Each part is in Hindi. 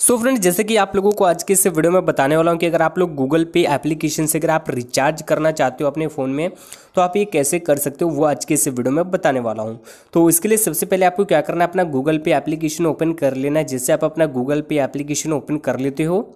सो फ्रेंड्स, जैसे कि आप लोगों को आज के इस वीडियो में बताने वाला हूं कि अगर आप लोग गूगल पे एप्लीकेशन से अगर आप रिचार्ज करना चाहते हो अपने फ़ोन में तो आप ये कैसे कर सकते हो वो आज के इस वीडियो में बताने वाला हूं। तो इसके लिए सबसे पहले आपको क्या करना है, अपना गूगल पे एप्लीकेशन ओपन कर लेना है। जैसे आप अपना गूगल पे एप्लीकेशन ओपन कर लेते हो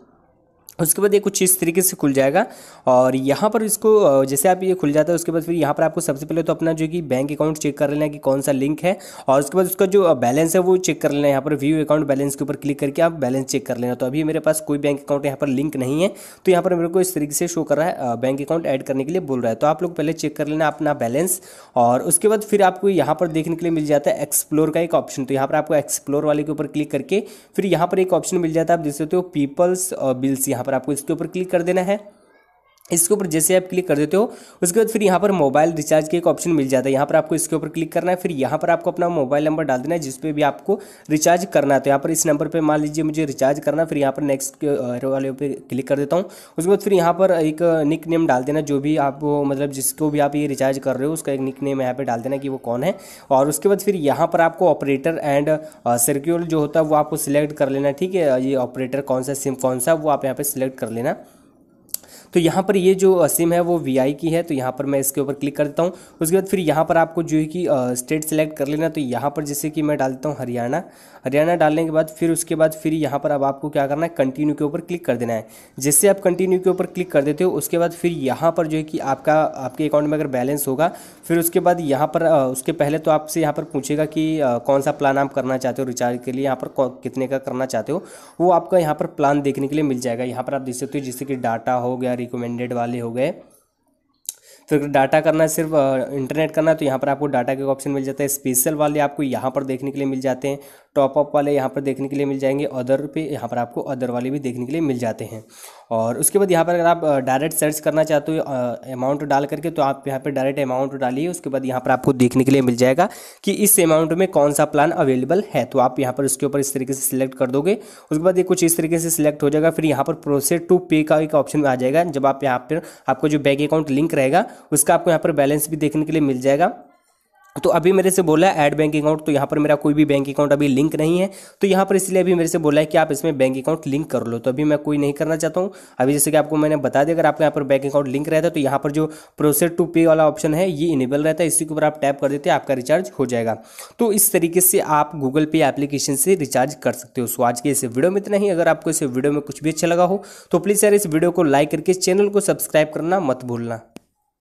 उसके बाद ये कुछ इस तरीके से खुल जाएगा और यहाँ पर इसको जैसे आप ये खुल जाता है उसके बाद फिर यहाँ पर आपको सबसे पहले तो अपना जो कि बैंक अकाउंट चेक कर लेना है कि कौन सा लिंक है और उसके बाद उसका जो बैलेंस है वो चेक कर लेना है। यहाँ पर व्यू अकाउंट बैलेंस के ऊपर क्लिक करके आप बैलेंस चेक कर लेना। तो अभी मेरे पास कोई बैंक अकाउंट यहाँ पर लिंक नहीं है तो यहाँ पर मेरे को इस तरीके से शो कर रहा है, बैंक अकाउंट ऐड करने के लिए बोल रहा है। तो आप लोग पहले चेक कर लेना अपना बैलेंस और उसके बाद फिर आपको यहाँ पर देखने के लिए मिल जाता है एक्सप्लोर का एक ऑप्शन। तो यहाँ पर आपको एक्सप्लोर वाले के ऊपर क्लिक करके फिर यहाँ पर एक ऑप्शन मिल जाता है, आप देख सकते हो पीपल्स बिल्स, पर आपको इसके ऊपर क्लिक कर देना है। इसके ऊपर जैसे आप क्लिक कर देते हो उसके बाद फिर यहाँ पर मोबाइल रिचार्ज के एक ऑप्शन मिल जाता है, यहाँ पर आपको इसके ऊपर क्लिक करना है। फिर यहाँ पर आपको अपना मोबाइल नंबर डाल देना है जिस पे भी आपको रिचार्ज करना है। तो यहाँ पर इस नंबर पे मान लीजिए मुझे रिचार्ज करना, फिर यहाँ पर नेक्स्ट वाले पे क्लिक कर देता हूँ। उसके बाद फिर यहाँ पर एक निक नेम डाल देना, जो भी आप मतलब जिसको भी आप ये रिचार्ज कर रहे हो उसका एक निक नेम यहाँ पर डाल देना कि वो कौन है। और उसके बाद फिर यहाँ पर आपको ऑपरेटर एंड सर्क्यूल जो होता है वो आपको सिलेक्ट कर लेना, ठीक है। ये ऑपरेटर कौन सा, सिम कौन सा, वो आप यहाँ पर सिलेक्ट कर लेना। तो यहाँ पर ये जो सिम है वो VI की है तो यहाँ पर मैं इसके ऊपर क्लिक कर देता हूँ। उसके बाद फिर यहाँ पर आपको जो है कि स्टेट सेलेक्ट कर लेना। तो यहाँ पर जैसे कि मैं डालता हूँ हरियाणा, हरियाणा डालने के बाद फिर उसके बाद फिर यहाँ पर अब आपको क्या करना है, कंटिन्यू के ऊपर क्लिक कर देना है। जैसे आप कंटिन्यू के ऊपर क्लिक कर देते हो उसके बाद फिर यहाँ पर जो है कि आपका आपके अकाउंट में अगर बैलेंस होगा फिर उसके बाद यहाँ पर उसके पहले तो आपसे यहाँ पर पूछेगा कि कौन सा प्लान आप करना चाहते हो रिचार्ज के लिए, यहाँ पर कितने का करना चाहते हो वो आपका यहाँ पर प्लान देखने के लिए मिल जाएगा। यहाँ पर आप देख सकते हो जैसे कि डाटा हो गया, रिकमेंडेड वाले हो गए, फिर डाटा करना है सिर्फ इंटरनेट करना, तो यहाँ पर आपको डाटा के ऑप्शन मिल जाता है। स्पेशल वाले आपको यहाँ पर देखने के लिए मिल जाते हैं, टॉपअप वाले यहाँ पर देखने के लिए मिल जाएंगे, अदर पे यहाँ पर आपको अदर वाले भी देखने के लिए मिल जाते हैं। और उसके बाद यहाँ पर अगर आप डायरेक्ट सर्च करना चाहते हो अमाउंट डाल करके तो आप यहाँ पर डायरेक्ट अमाउंट डालिए। उसके बाद यहाँ पर आपको देखने के लिए मिल जाएगा कि इस अमाउंट में कौन सा प्लान अवेलेबल है, तो आप यहाँ पर उसके ऊपर इस तरीके से सिलेक्ट कर दोगे। उसके बाद ये कुछ इस तरीके से सिलेक्ट हो जाएगा। फिर यहाँ पर प्रोसेस टू पे का एक ऑप्शन आ जाएगा, जब आप यहाँ पर आपको जो बैंक अकाउंट लिंक रहेगा उसका आपको यहाँ पर बैलेंस भी देखने के लिए मिल जाएगा। तो अभी मेरे से बोला है ऐड बैंक अकाउंट, तो यहाँ पर मेरा कोई भी बैंक अकाउंट अभी लिंक नहीं है तो यहाँ पर इसलिए अभी मेरे से बोला है कि आप इसमें बैंक अकाउंट लिंक कर लो, तो अभी मैं कोई नहीं करना चाहता हूँ। अभी जैसे कि आपको मैंने बता दिया अगर आपका यहाँ पर बैंक अकाउंट लिंक रहता है तो यहाँ पर जो प्रोसेस टू पे वाला ऑप्शन है ये इनेबल रहता है, इसी के ऊपर आप टैप कर देते हैं आपका रिचार्ज हो जाएगा। तो इस तरीके से आप गूगल पे एप्लीकेशन से रिचार्ज कर सकते हो। सो आज के इस वीडियो में इतना ही। अगर आपको इस वीडियो में कुछ भी अच्छा लगा हो तो प्लीज़ यार इस वीडियो को लाइक करके चैनल को सब्सक्राइब करना मत भूलना।